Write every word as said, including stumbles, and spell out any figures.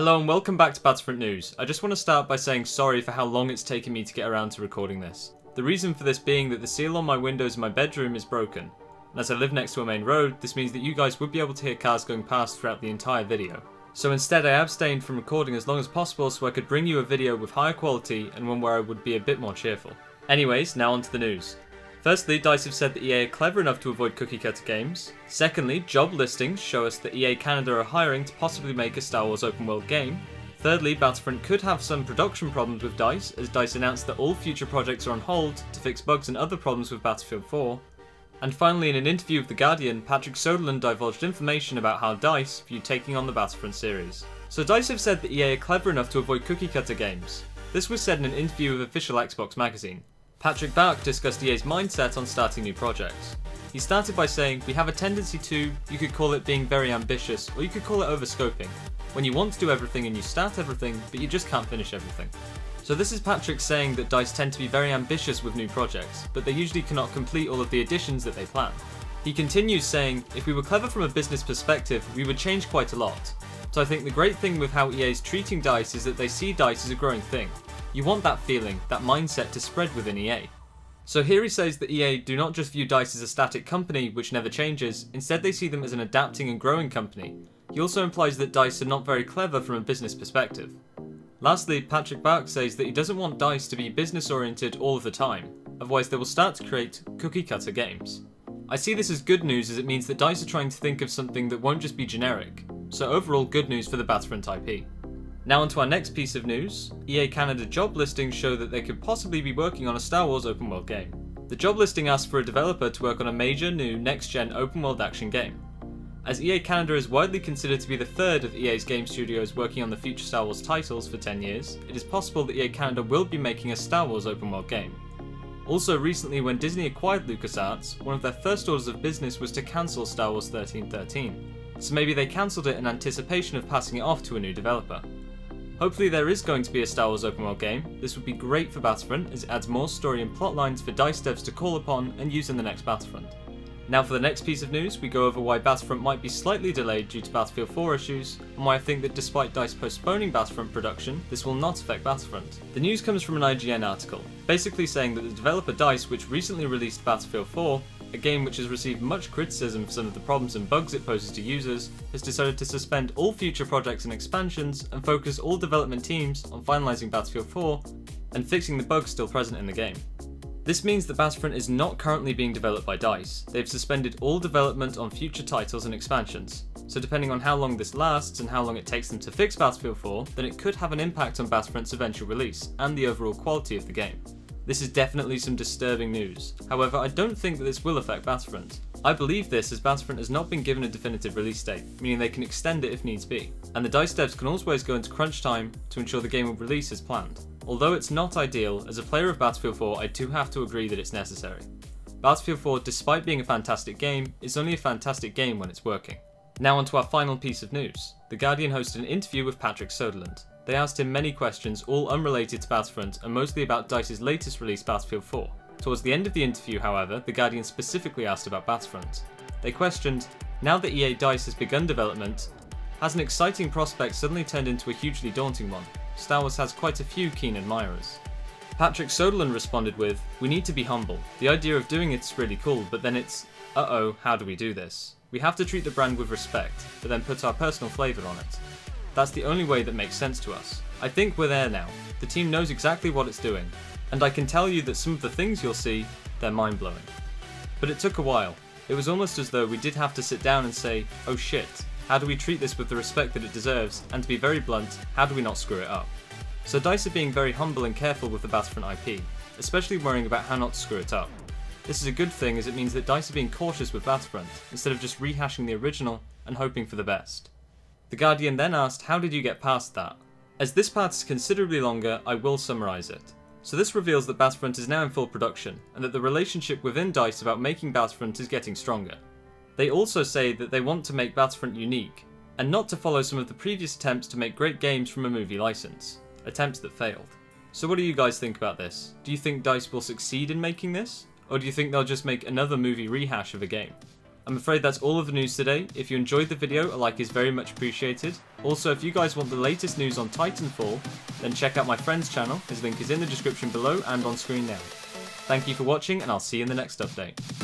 Hello and welcome back to Battlefront News. I just want to start by saying sorry for how long it's taken me to get around to recording this. The reason for this being that the seal on my windows in my bedroom is broken, and as I live next to a main road, this means that you guys would be able to hear cars going past throughout the entire video. So instead I abstained from recording as long as possible so I could bring you a video with higher quality and one where I would be a bit more cheerful. Anyways, now onto the news. Firstly, DICE have said that E A are clever enough to avoid cookie cutter games. Secondly, job listings show us that E A Canada are hiring to possibly make a Star Wars open world game. Thirdly, Battlefront could have some production problems with DICE, as DICE announced that all future projects are on hold to fix bugs and other problems with Battlefield four. And finally, in an interview with The Guardian, Patrick Soderlund divulged information about how DICE view taking on the Battlefront series. So DICE have said that E A are clever enough to avoid cookie cutter games. This was said in an interview with Official Xbox Magazine. Patrick Bach discussed E A's mindset on starting new projects. He started by saying, "We have a tendency to, you could call it being very ambitious, or you could call it overscoping, when you want to do everything and you start everything, but you just can't finish everything." So this is Patrick saying that DICE tend to be very ambitious with new projects, but they usually cannot complete all of the additions that they plan. He continues saying, "If we were clever from a business perspective, we would change quite a lot. So I think the great thing with how E A is treating DICE is that they see DICE as a growing thing. You want that feeling, that mindset to spread within E A." So here he says that E A do not just view DICE as a static company which never changes, instead they see them as an adapting and growing company. He also implies that DICE are not very clever from a business perspective. Lastly, Patrick Bach says that he doesn't want DICE to be business oriented all of the time, otherwise they will start to create cookie cutter games. I see this as good news as it means that DICE are trying to think of something that won't just be generic, so overall good news for the Battlefront I P. Now onto our next piece of news. E A Canada job listings show that they could possibly be working on a Star Wars open world game. The job listing asks for a developer to work on a major new next-gen open world action game. As E A Canada is widely considered to be the third of E A's game studios working on the future Star Wars titles for ten years, it is possible that E A Canada will be making a Star Wars open world game. Also recently, when Disney acquired LucasArts, one of their first orders of business was to cancel Star Wars thirteen thirteen, so maybe they cancelled it in anticipation of passing it off to a new developer. Hopefully there is going to be a Star Wars open world game. This would be great for Battlefront as it adds more story and plot lines for DICE devs to call upon and use in the next Battlefront. Now for the next piece of news, we go over why Battlefront might be slightly delayed due to Battlefield four issues, and why I think that despite DICE postponing Battlefront production, this will not affect Battlefront. The news comes from an I G N article, basically saying that the developer DICE, which recently released Battlefield four, a game which has received much criticism for some of the problems and bugs it poses to users, has decided to suspend all future projects and expansions and focus all development teams on finalising Battlefield four and fixing the bugs still present in the game. This means that Battlefront is not currently being developed by DICE. They've suspended all development on future titles and expansions, so depending on how long this lasts and how long it takes them to fix Battlefield four, then it could have an impact on Battlefront's eventual release and the overall quality of the game. This is definitely some disturbing news. However, I don't think that this will affect Battlefront. I believe this as Battlefront has not been given a definitive release date, meaning they can extend it if needs be, and the DICE devs can always go into crunch time to ensure the game will release as planned. Although it's not ideal, as a player of Battlefield four I do have to agree that it's necessary. Battlefield four, despite being a fantastic game, is only a fantastic game when it's working. Now onto our final piece of news. The Guardian hosted an interview with Patrick Soderlund. They asked him many questions, all unrelated to Battlefront and mostly about DICE's latest release, Battlefield four. Towards the end of the interview, however, The Guardian specifically asked about Battlefront. They questioned, "Now that E A DICE has begun development, has an exciting prospect suddenly turned into a hugely daunting one? Star Wars has quite a few keen admirers." Patrick Soderlund responded with, "We need to be humble. The idea of doing it's really cool, but then it's, uh-oh, how do we do this? We have to treat the brand with respect, but then put our personal flavour on it. That's the only way that makes sense to us. I think we're there now. The team knows exactly what it's doing, and I can tell you that some of the things you'll see, they're mind-blowing. But it took a while. It was almost as though we did have to sit down and say, oh shit, how do we treat this with the respect that it deserves, and to be very blunt, how do we not screw it up?" So DICE are being very humble and careful with the Battlefront I P, especially worrying about how not to screw it up. This is a good thing as it means that DICE are being cautious with Battlefront, instead of just rehashing the original and hoping for the best. The Guardian then asked, "How did you get past that?" As this part is considerably longer, I will summarise it. So this reveals that Battlefront is now in full production, and that the relationship within DICE about making Battlefront is getting stronger. They also say that they want to make Battlefront unique, and not to follow some of the previous attempts to make great games from a movie licence. Attempts that failed. So what do you guys think about this? Do you think DICE will succeed in making this? Or do you think they'll just make another movie rehash of a game? I'm afraid that's all of the news today. If you enjoyed the video, a like is very much appreciated. Also, if you guys want the latest news on Titanfall, then check out my friend's channel. His link is in the description below and on screen now. Thank you for watching, and I'll see you in the next update.